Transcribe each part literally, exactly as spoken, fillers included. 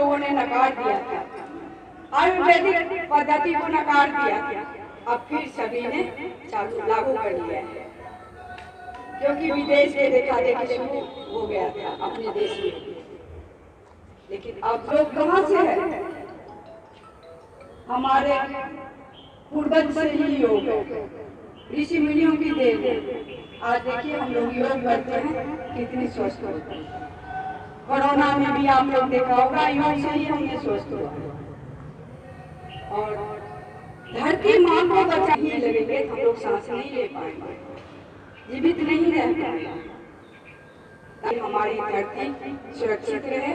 लोगों ने नकार दिया था, आयुर्वेदिक पद्धति को नकार दिया था, अब फिर सभी ने चालू लागू कर दिया है क्योंकि विदेश के देखा देखी शुरू हो गया था अपने देश में। लेकिन अब लोग कहाँ से है, हमारे पूर्वज से ही योग, ऋषि मुनियों की देन। आज देखिए हम लोग योग करते हैं कितने स्वस्थ होते हैं। कोरोना में भी आप लोग देखा होगा योग से ही हमने स्वस्थ होते हैं। और धरती मां को बचाने लगेंगे हम लोग सांस नहीं ले पाएंगे, जीवित नहीं रह पाएंगे। हमारी धरती सुरक्षित रहे,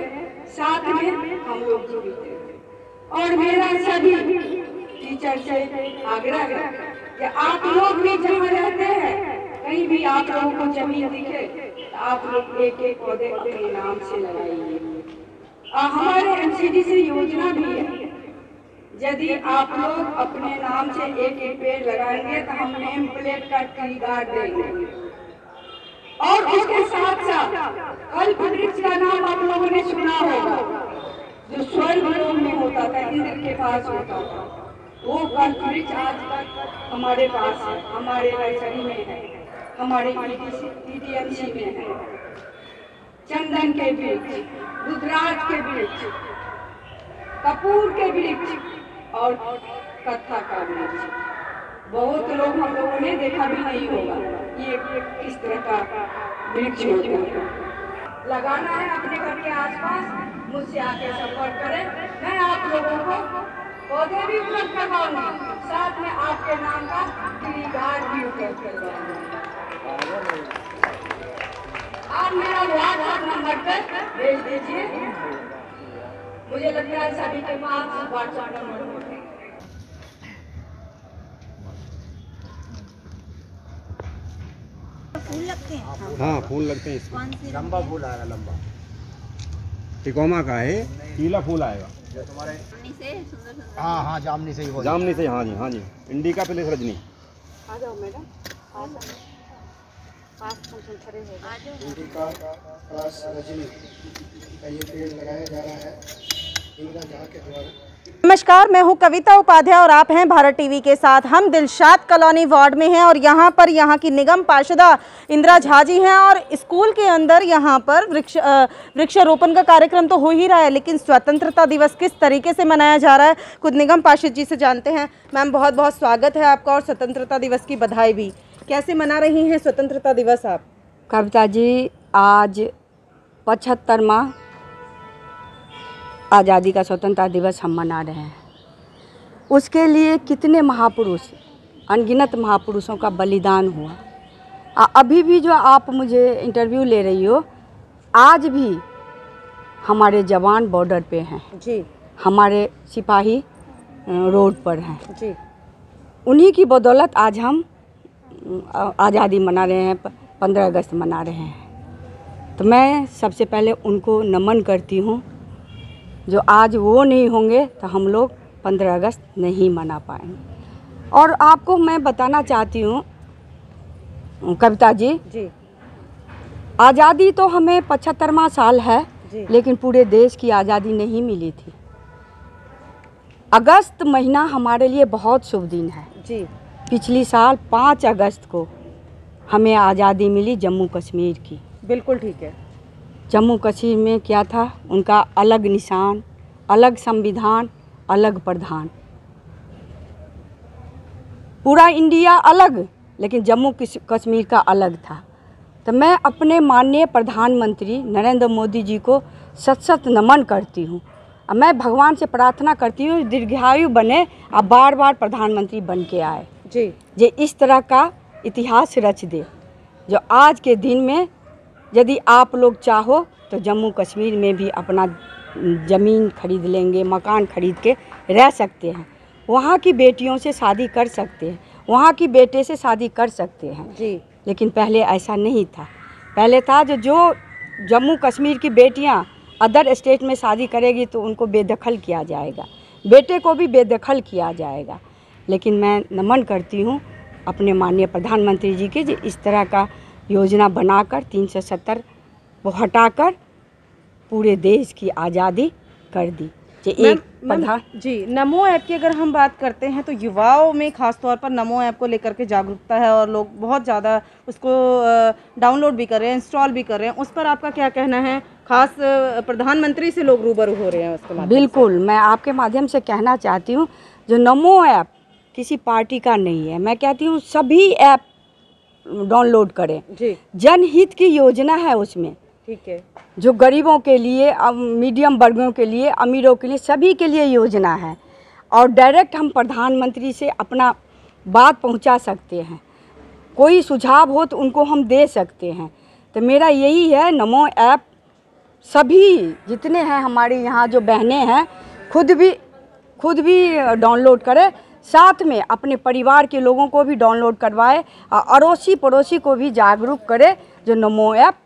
साथ में हम लोग जीवित रहे। और मेरा सभी टीचर से आग्रह है कि आप लोग भी जहाँ रहते हैं कहीं भी आप लोगों को जमीन दिखे तो आप लोग एक एक पौधे अपने नाम से लगाइए। और हमारे एमसीडी से योजना भी है, यदि आप लोग अपने नाम से एक एक पेड़ लगाएंगे तो हम नेम प्लेट का खरीदार देंगे। और उसके साथ साथ कल्प वृक्ष का नाम आप लोगों ने सुना होगा जो स्वर्ग लोक में होता था, इंद्र के पास होता था, वो कल्प वृक्ष आज तक हमारे पास है, हमारे नर्सरी में है, हमारे पीटीएन जी में है। चंदन के वृक्ष, गुजरात के वृक्ष, कपूर के वृक्ष और कथा का वृक्ष बहुत लोग हम लोगों ने देखा भी नहीं होगा ये किस तरह का वृक्ष होता है। लगाना है अपने घर के आसपास, मुझसे आके संपर्क करें, मैं आप लोगों को पौधे भी उपलब्ध करवाऊंगी, साथ में आपके नाम का खरीदार भी उपलब्ध करवाऊंगी। आप मेरा व्हाट्सएप नंबर पर भेज दीजिए, मुझे लगता है सभी के पास व्हाट्सएप नंबर होगा। फूल लगते हैं, हाँ फूल लगते हैं इसमें, लंबा फूल आएगा, लंबा टिकोमा का है, पीला फूल आएगा तुम्हारे से, सुन्दर सुन्दर। हाँ हाँ जामनी से ही, जामनी से, हाँ जी हाँ जी, इंडिका प्लेस रजनी। आ जाओ मैडम, आ जाओ पास फंक्शन खड़े हो, आ जाओ। इंडिका प्लस रजनी का ये पेड़ लगाया जा रहा है इंदिरा झा के द्वारा। नमस्कार, मैं हूं कविता उपाध्याय और आप हैं भारत टीवी के साथ। हम दिलशाद कॉलोनी वार्ड में हैं और यहां पर यहां की निगम पार्षदा इंदिरा झा जी हैं और स्कूल के अंदर यहां पर वृक्ष वृक्षारोपण का कार्यक्रम तो हो ही रहा है, लेकिन स्वतंत्रता दिवस किस तरीके से मनाया जा रहा है खुद निगम पार्षद जी से जानते हैं। मैम बहुत बहुत स्वागत है आपका और स्वतंत्रता दिवस की बधाई भी। कैसे मना रही हैं स्वतंत्रता दिवस आप? कविता जी, आज पचहत्तरवां आज़ादी का स्वतंत्रता दिवस हम मना रहे हैं। उसके लिए कितने महापुरुष, अनगिनत महापुरुषों का बलिदान हुआ। अभी भी जो आप मुझे इंटरव्यू ले रही हो, आज भी हमारे जवान बॉर्डर पे हैं जी, हमारे सिपाही रोड पर हैं जी, उन्हीं की बदौलत आज हम आज़ादी मना रहे हैं, पंद्रह अगस्त मना रहे हैं। तो मैं सबसे पहले उनको नमन करती हूँ, जो आज वो नहीं होंगे तो हम लोग पंद्रह अगस्त नहीं मना पाएंगे। और आपको मैं बताना चाहती हूँ कविता जी, जी। आज़ादी तो हमें पचहत्तरवां साल है, लेकिन पूरे देश की आज़ादी नहीं मिली थी। अगस्त महीना हमारे लिए बहुत शुभ दिन है जी। पिछली साल पाँच अगस्त को हमें आज़ादी मिली जम्मू कश्मीर की। बिल्कुल ठीक है, जम्मू कश्मीर में क्या था, उनका अलग निशान, अलग संविधान, अलग प्रधान। पूरा इंडिया अलग, लेकिन जम्मू कश्मीर का अलग था। तो मैं अपने माननीय प्रधानमंत्री नरेंद्र मोदी जी को सत सत नमन करती हूँ। मैं भगवान से प्रार्थना करती हूँ दीर्घायु बने, आप बार बार प्रधानमंत्री बन के आए जी, जे इस तरह का इतिहास रच दे। जो आज के दिन में यदि आप लोग चाहो तो जम्मू कश्मीर में भी अपना ज़मीन खरीद लेंगे, मकान खरीद के रह सकते हैं, वहाँ की बेटियों से शादी कर सकते हैं, वहाँ की बेटे से शादी कर सकते हैं जी। लेकिन पहले ऐसा नहीं था। पहले था जो जो जम्मू कश्मीर की बेटियाँ अदर स्टेट में शादी करेगी तो उनको बेदखल किया जाएगा, बेटे को भी बेदखल किया जाएगा। लेकिन मैं नमन करती हूँ अपने माननीय प्रधानमंत्री जी के, जो इस तरह का योजना बनाकर तीन सौ सत्तर को हटाकर पूरे देश की आज़ादी कर दी। एक मैम जी, नमो ऐप की अगर हम बात करते हैं तो युवाओं में खासतौर पर नमो ऐप को लेकर के जागरूकता है और लोग बहुत ज़्यादा उसको डाउनलोड भी कर रहे हैं, इंस्टॉल भी कर रहे हैं। उस पर आपका क्या कहना है? खास प्रधानमंत्री से लोग रूबरू हो रहे हैं उसके माध्यम से। बिल्कुल, मैं आपके माध्यम से कहना चाहती हूँ जो नमो ऐप किसी पार्टी का नहीं है, मैं कहती हूँ सभी ऐप डाउनलोड करें जी। जनहित की योजना है उसमें, ठीक है, जो गरीबों के लिए, मीडियम वर्गों के लिए, अमीरों के लिए, सभी के लिए योजना है और डायरेक्ट हम प्रधानमंत्री से अपना बात पहुंचा सकते हैं। कोई सुझाव हो तो उनको हम दे सकते हैं। तो मेरा यही है, नमो ऐप सभी जितने हैं हमारे यहाँ जो बहनें हैं खुद भी खुद भी डाउनलोड करें, साथ में अपने परिवार के लोगों को भी डाउनलोड करवाए और अड़ोसी पड़ोसी को भी जागरूक करें जो नमो ऐप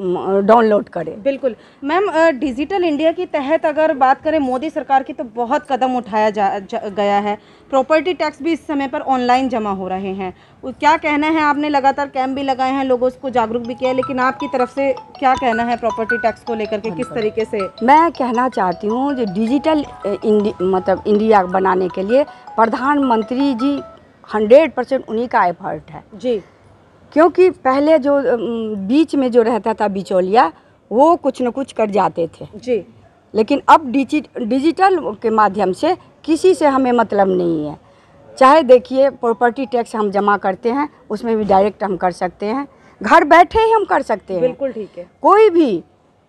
डाउनलोड करें। बिल्कुल मैम, डिजिटल इंडिया के तहत अगर बात करें मोदी सरकार की तो बहुत कदम उठाया जा, जा गया है। प्रॉपर्टी टैक्स भी इस समय पर ऑनलाइन जमा हो रहे हैं। क्या कहना है? आपने लगातार कैंप भी लगाए हैं, लोगों को जागरूक भी किया है, लेकिन आपकी तरफ से क्या कहना है प्रॉपर्टी टैक्स को लेकर के? किस तरीके से? मैं कहना चाहती हूँ जो डिजिटल इंडि, मतलब इंडिया बनाने के लिए प्रधानमंत्री जी हंड्रेड परसेंट उन्हीं का एफर्ट है जी, क्योंकि पहले जो बीच में जो रहता था बिचौलिया, वो कुछ न कुछ कर जाते थे जी, लेकिन अब डिजि डिजिटल के माध्यम से किसी से हमें मतलब नहीं है। चाहे देखिए प्रॉपर्टी टैक्स हम जमा करते हैं, उसमें भी डायरेक्ट हम कर सकते हैं, घर बैठे ही हम कर सकते हैं। बिल्कुल ठीक है, कोई भी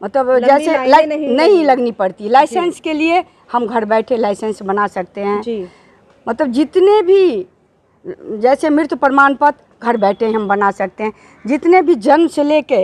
मतलब जैसे नहीं, नहीं लगनी पड़ती। लाइसेंस के लिए हम घर बैठे लाइसेंस बना सकते हैं जी। मतलब जितने भी जैसे मृत्यु प्रमाण पत्र घर बैठे हम बना सकते हैं। जितने भी जन्म से लेके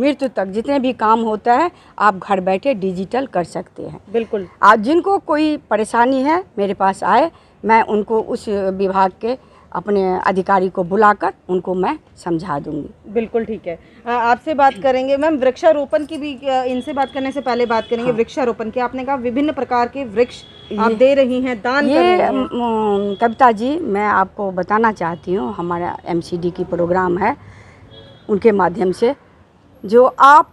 मृत्यु तक जितने भी काम होता है आप घर बैठे डिजिटल कर सकते हैं। बिल्कुल, आप जिनको कोई परेशानी है मेरे पास आए, मैं उनको उस विभाग के अपने अधिकारी को बुलाकर उनको मैं समझा दूंगी। बिल्कुल ठीक है, आपसे बात करेंगे मैम। वृक्षारोपण की भी इनसे बात करने से पहले बात करेंगे। हाँ। वृक्षारोपण की आपने कहा विभिन्न प्रकार के वृक्ष आप दे रही हैं, दान ये कर रही हैं। कविता जी, मैं आपको बताना चाहती हूँ हमारा एमसीडी की प्रोग्राम है, उनके माध्यम से जो आप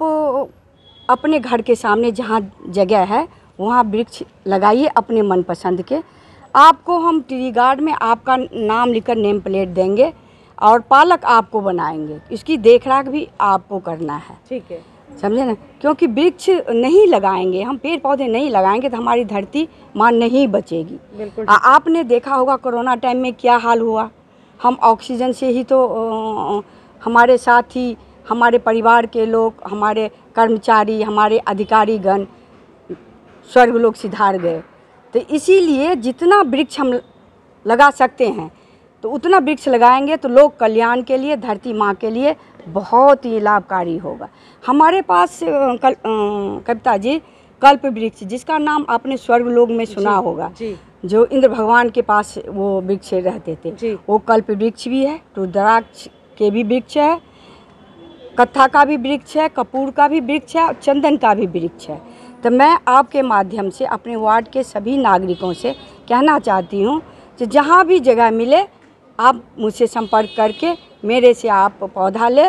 अपने घर के सामने जहाँ जगह है वहाँ वृक्ष लगाइए अपने मनपसंद के। आपको हम ट्री गार्ड में आपका नाम लिखकर नेम प्लेट देंगे और पालक आपको बनाएंगे, इसकी देखरेख भी आपको करना है, ठीक है, समझे ना? क्योंकि वृक्ष नहीं लगाएंगे हम, पेड़ पौधे नहीं लगाएंगे तो हमारी धरती मां नहीं बचेगी। बिल्कुल, आ, आपने देखा होगा कोरोना टाइम में क्या हाल हुआ। हम ऑक्सीजन से ही तो ओ, हमारे साथी, हमारे परिवार के लोग, हमारे कर्मचारी, हमारे अधिकारीगण स्वर्ग लोग सिधार गए। तो इसीलिए जितना वृक्ष हम लगा सकते हैं तो उतना वृक्ष लगाएंगे तो लोक कल्याण के लिए, धरती माँ के लिए बहुत ही लाभकारी होगा। हमारे पास कल, कविता जी कल्प वृक्ष, जिसका नाम आपने स्वर्ग लोक में सुना जी, होगा जी। जो इंद्र भगवान के पास वो वृक्ष रहते थे, वो कल्प वृक्ष भी है, रुद्राक्ष के भी वृक्ष है, कत्था का भी वृक्ष है, कपूर का भी वृक्ष है और चंदन का भी वृक्ष है। तो मैं आपके माध्यम से अपने वार्ड के सभी नागरिकों से कहना चाहती हूँ कि जहाँ भी जगह मिले आप मुझसे संपर्क करके मेरे से आप पौधा ले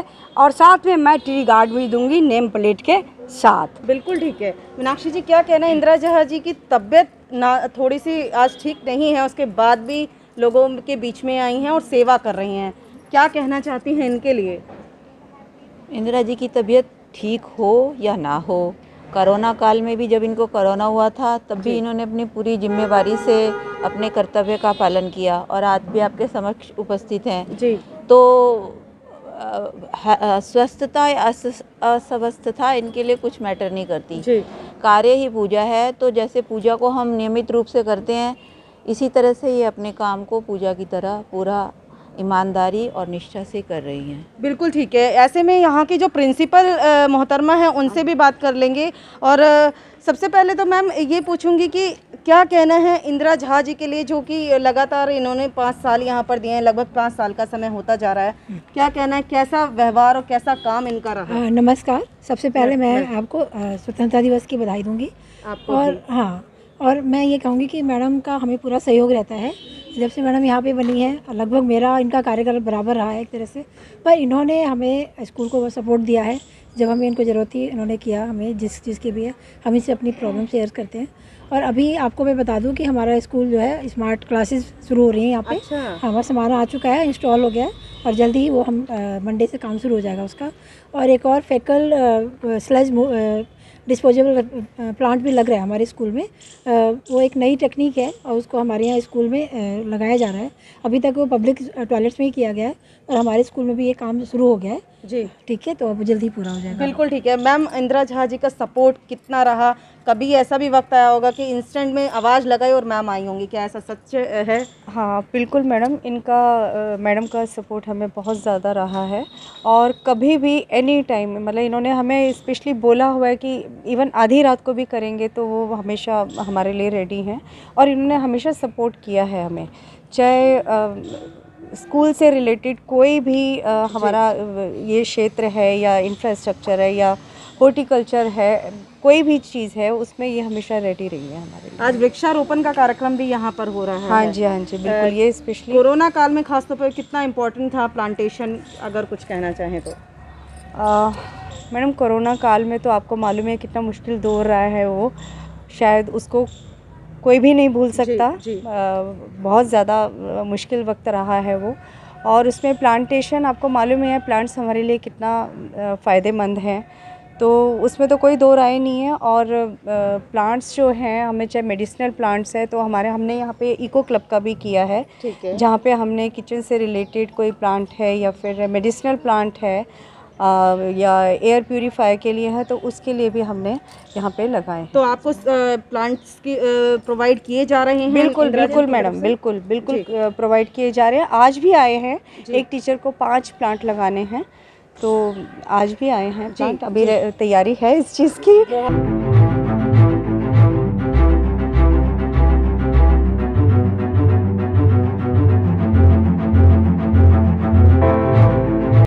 और साथ में मैं ट्री गार्ड भी दूंगी नेम प्लेट के साथ। बिल्कुल ठीक है। मीनाक्षी जी, क्या कहना है? इंदिरा झा जी की तबीयत ना थोड़ी सी आज ठीक नहीं है, उसके बाद भी लोगों के बीच में आई हैं और सेवा कर रही हैं। क्या कहना चाहती हैं इनके लिए? इंदिरा जी की तबीयत ठीक हो या ना हो, कोरोना काल में भी जब इनको कोरोना हुआ था तब भी इन्होंने अपनी पूरी जिम्मेदारी से अपने कर्तव्य का पालन किया और आज भी आपके समक्ष उपस्थित हैं जी। तो स्वस्थता या अस्वस्थता इनके लिए कुछ मैटर नहीं करती जी। कार्य ही पूजा है, तो जैसे पूजा को हम नियमित रूप से करते हैं इसी तरह से ये अपने काम को पूजा की तरह पूरा ईमानदारी और निष्ठा से कर रही हैं। बिल्कुल ठीक है। ऐसे में यहाँ के जो प्रिंसिपल मोहतरमा हैं उनसे भी बात कर लेंगे और आ, सबसे पहले तो मैम ये पूछूंगी कि क्या कहना है इंदिरा झा जी के लिए, जो कि लगातार इन्होंने पाँच साल यहाँ पर दिए हैं, लगभग पाँच साल का समय होता जा रहा है। क्या कहना है, कैसा व्यवहार और कैसा काम इनका रहा? आ, नमस्कार, सबसे पहले मैं, मैं आपको स्वतंत्रता दिवस की बधाई दूँगी और हाँ, और मैं ये कहूँगी कि मैडम का हमें पूरा सहयोग रहता है। जब से मैडम यहाँ पे बनी है लगभग मेरा इनका कार्यकाल बराबर रहा है एक तरह से, पर इन्होंने हमें स्कूल को सपोर्ट दिया है, जब हमें इनको ज़रूरत थी इन्होंने किया हमें जिस चीज़ की भी है, हम इनसे अपनी प्रॉब्लम शेयर करते हैं। और अभी आपको मैं बता दूं कि हमारा स्कूल जो है स्मार्ट क्लासेस शुरू हो रही हैं यहाँ पे। अच्छा। हमारा सामान आ चुका है, इंस्टॉल हो गया है और जल्दी ही वो हम मंडे से काम शुरू हो जाएगा उसका। और एक और फेकल स्लज डिस्पोजेबल प्लांट भी लग रहा है हमारे स्कूल में। वो एक नई टेक्निक है और उसको हमारे यहाँ स्कूल में लगाया जा रहा है। अभी तक वो पब्लिक टॉयलेट्स में ही किया गया है और हमारे स्कूल में भी ये काम शुरू हो गया है। जी ठीक है, तो अब जल्दी पूरा हो जाएगा। बिल्कुल ठीक है। मैम, इंदिरा झा जी का सपोर्ट कितना रहा? कभी ऐसा भी वक्त आया होगा कि इंस्टेंट में आवाज़ लगाई और मैम आई होंगी, क्या ऐसा सच है? हाँ बिल्कुल मैडम, इनका मैडम का सपोर्ट हमें बहुत ज़्यादा रहा है। और कभी भी एनी टाइम, मतलब इन्होंने हमें स्पेशली बोला हुआ है कि इवन आधी रात को भी करेंगे तो वो हमेशा हमारे लिए रेडी हैं। और इन्होंने हमेशा सपोर्ट किया है हमें, चाहे स्कूल से रिलेटेड कोई भी आ, हमारा ये क्षेत्र है या इंफ्रास्ट्रक्चर है या हॉर्टिकल्चर है, कोई भी चीज़ है उसमें ये हमेशा रेडी रही है हमारे। आज वृक्षारोपण का कार्यक्रम भी यहाँ पर हो रहा है। हाँ जी, हाँ जी बिल्कुल। ये स्पेशली कोरोना काल में खासतौर पर कितना इम्पोर्टेंट था प्लांटेशन, अगर कुछ कहना चाहें तो? मैडम, कोरोना काल में तो आपको मालूम है कितना मुश्किल दौर रहा है, वो शायद उसको कोई भी नहीं भूल सकता। जी, जी। आ, बहुत ज़्यादा मुश्किल वक्त रहा है वो। और उसमें प्लांटेशन, आपको मालूम है प्लांट्स हमारे लिए कितना फ़ायदेमंद हैं, तो उसमें तो कोई दो राय नहीं है। और आ, प्लांट्स जो हैं हमें, चाहे मेडिसिनल प्लांट्स है, तो हमारे हमने यहाँ पे इको क्लब का भी किया है, है। जहाँ पे हमने किचन से रिलेटेड कोई प्लांट है या फिर मेडिसिनल प्लांट है आ, या एयर प्यूरीफायर के लिए है, तो उसके लिए भी हमने यहाँ पे लगाए। तो आपको प्लांट्स की प्रोवाइड किए जा रहे हैं? बिल्कुल बिल्कुल मैडम, बिल्कुल बिल्कुल प्रोवाइड किए जा रहे हैं। आज भी आए हैं, एक टीचर को पांच प्लांट लगाने हैं, तो आज भी आए हैं प्लांट। अभी तैयारी है इस चीज़ की।